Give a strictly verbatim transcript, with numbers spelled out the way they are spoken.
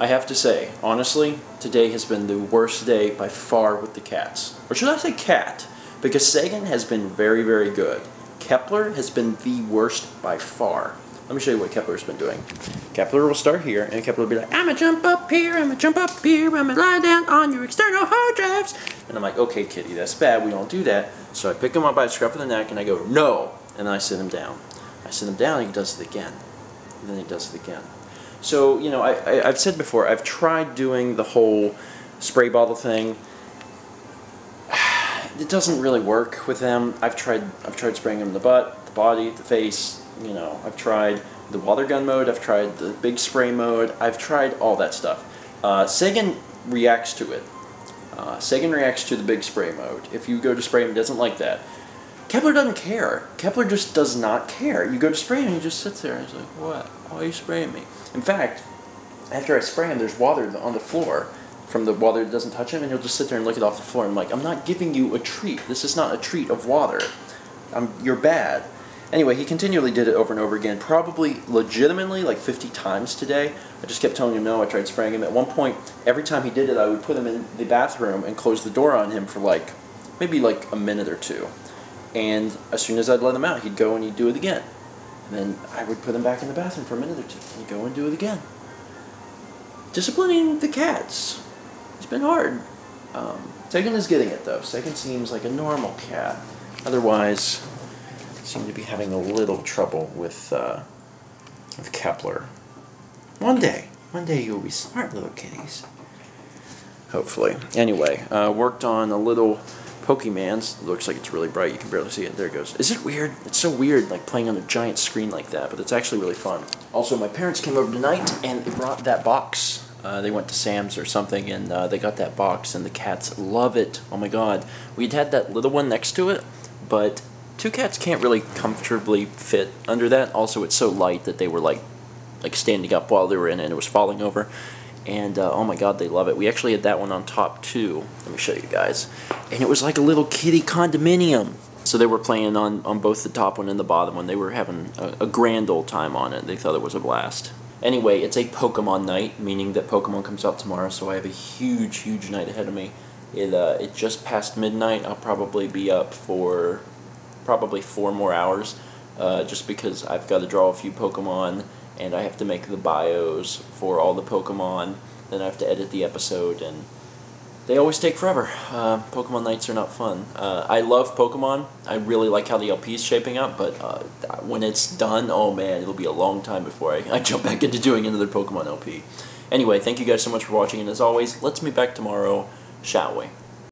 I have to say, honestly, today has been the worst day by far with the cats. Or should I say cat? Because Sagan has been very, very good. Kepler has been the worst by far. Let me show you what Kepler's been doing. Kepler will start here, and Kepler will be like, I'ma jump up here, I'ma jump up here, I'ma lie down on your external hard drives. And I'm like, okay, kitty, that's bad, we don't do that. So I pick him up by the scruff of the neck, and I go, no! And I sit him down. I sit him down, and he does it again. And then he does it again. So, you know, I, I, I've said before, I've tried doing the whole spray bottle thing. It doesn't really work with them. I've tried I've tried spraying them in the butt, the body, the face, you know. I've tried the water gun mode. I've tried the big spray mode. I've tried all that stuff. Uh, Sagan reacts to it. Uh, Sagan reacts to the big spray mode. If you go to spray him, he doesn't like that. Kepler doesn't care. Kepler just does not care. You go to spray him, and he just sits there and he's like, what? Why are you spraying me? In fact, after I spray him, there's water on the floor from the water that doesn't touch him, and he'll just sit there and lick it off the floor. I'm like, I'm not giving you a treat. This is not a treat of water. I'm, you're bad. Anyway, he continually did it over and over again, probably legitimately like fifty times today. I just kept telling him no. I tried spraying him. At one point, every time he did it, I would put him in the bathroom and close the door on him for like, maybe like a minute or two. And as soon as I'd let him out, he'd go and he'd do it again. Then I would put him back in the bathroom for a minute or two and go and do it again. Disciplining the cats. It's been hard. Um, Sagan is getting it, though. Sagan seems like a normal cat. Otherwise, I seem to be having a little trouble with, uh, with Kepler. One day. One day you'll be smart little kitties. Hopefully. Anyway, uh, worked on a little Pokémon's. Looks like it's really bright. You can barely see it. There it goes. Is it weird? It's so weird, like playing on a giant screen like that, but it's actually really fun. Also, my parents came over tonight and they brought that box. Uh, they went to Sam's or something and uh, they got that box, and the cats love it. Oh my god. We'd had that little one next to it, but two cats can't really comfortably fit under that. Also, it's so light that they were like, like standing up while they were in it and it was falling over. And, uh, oh my god, they love it. We actually had that one on top, too. Let me show you guys. And it was like a little kitty condominium. So they were playing on, on both the top one and the bottom one. They were having a, a grand old time on it. They thought it was a blast. Anyway, it's a Pokemon night, meaning that Pokemon comes out tomorrow, so I have a huge, huge night ahead of me. It, uh, it just passed midnight. I'll probably be up for probably four more hours, uh, just because I've got to draw a few Pokemon, and I have to make the bios for all the Pokemon, then I have to edit the episode, and they always take forever. Uh, Pokemon nights are not fun. Uh, I love Pokemon. I really like how the L P is shaping up, but uh, when it's done, oh man, it'll be a long time before I, I jump back into doing another Pokemon L P. Anyway, thank you guys so much for watching, and as always, let's meet back tomorrow, shall we?